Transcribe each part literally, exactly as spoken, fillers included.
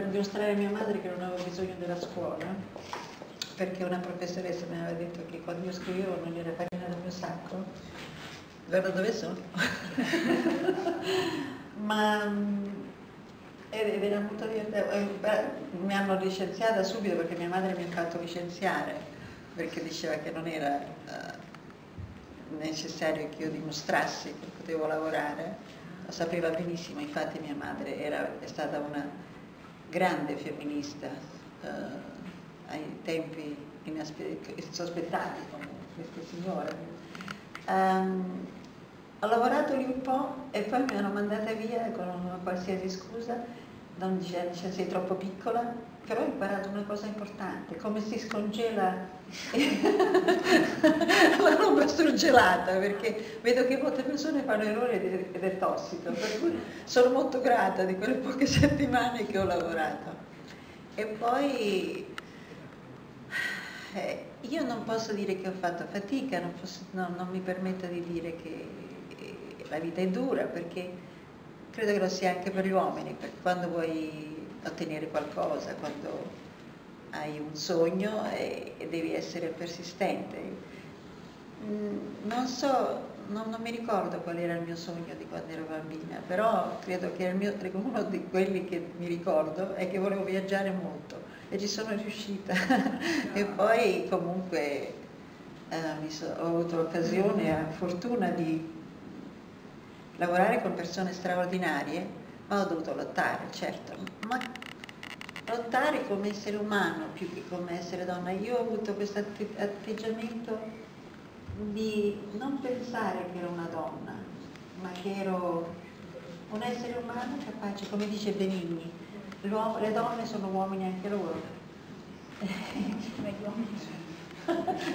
per dimostrare a mia madre che non avevo bisogno della scuola, perché una professoressa mi aveva detto che quando io scrivevo non era farina del mio sacco. Guarda dove sono. Ma ed era molto divertente. Mi hanno licenziata subito perché mia madre mi ha fatto licenziare, perché diceva che non era necessario che io dimostrassi che potevo lavorare. Lo sapeva benissimo, infatti mia madre era, è stata una grande femminista eh, ai tempi sospettati come questa signora. Um, ho lavorato lì un po' e poi mi hanno mandata via con una qualsiasi scusa, non dicendo sei troppo piccola, però ho imparato una cosa importante, come si scongela la roba surgelata, perché vedo che molte persone fanno errore ed è tossico, per cui sono molto grata di quelle poche settimane che ho lavorato. E poi eh, io non posso dire che ho fatto fatica, non, posso, no, non mi permetto di dire che la vita è dura, perché credo che lo sia anche per gli uomini, perché quando vuoi ottenere qualcosa, quando hai un sogno e, e devi essere persistente. Non so, non, non mi ricordo qual era il mio sogno di quando ero bambina, però credo che il mio, uno di quelli che mi ricordo è che volevo viaggiare molto e ci sono riuscita. No. E poi comunque eh, mi so, ho avuto l'occasione, la fortuna di lavorare con persone straordinarie, ma ho dovuto lottare, certo, ma lottare come essere umano più che come essere donna. Io ho avuto questo atteggiamento di non pensare che ero una donna, ma che ero un essere umano capace, come dice Benigni, le donne sono uomini anche loro,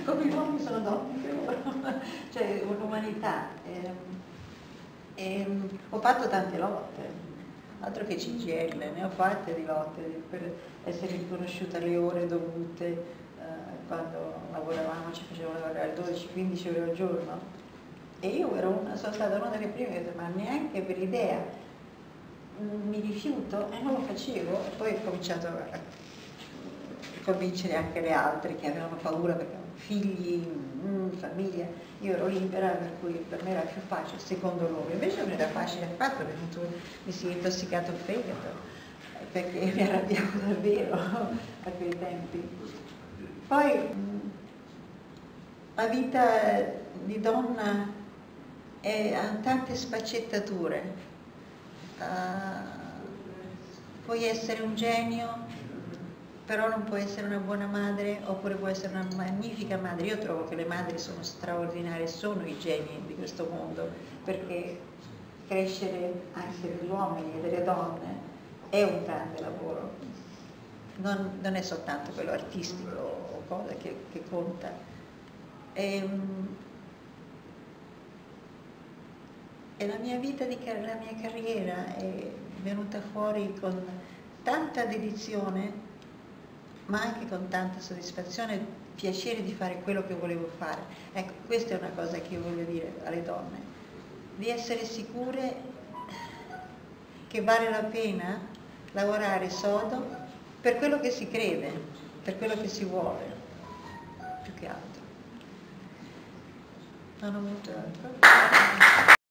come gli uomini sono donne anche loro, cioè un'umanità. Ho fatto tante lotte, altro che C G L, ne ho fatte di lotte per essere riconosciuta alle ore dovute. Quando lavoravamo ci facevano lavorare dodici quindici ore al giorno e io ero una, sono stata una delle prime che ho detto ma neanche per idea, mi rifiuto, e non lo facevo. E poi ho cominciato a convincere anche le altre che avevano paura perché avevano figli, famiglia, io ero libera, per cui per me era più facile secondo loro, invece non era facile affatto perché tu mi si è intossicato il fegato perché mi arrabbiavo davvero a quei tempi. Poi la vita di donna è, ha tante sfaccettature, uh, puoi essere un genio, però non puoi essere una buona madre, oppure puoi essere una magnifica madre. Io trovo che le madri sono straordinarie, sono i geni di questo mondo, perché crescere anche degli uomini e delle donne è un grande lavoro. Non, non è soltanto quello artistico o cosa che, che conta. E, e la mia vita, di, la mia carriera è venuta fuori con tanta dedizione, ma anche con tanta soddisfazione e piacere di fare quello che volevo fare. Ecco, questa è una cosa che io voglio dire alle donne, di essere sicure che vale la pena lavorare sodo, per quello che si crede, per quello che si vuole, più che altro. Non ho molto altro.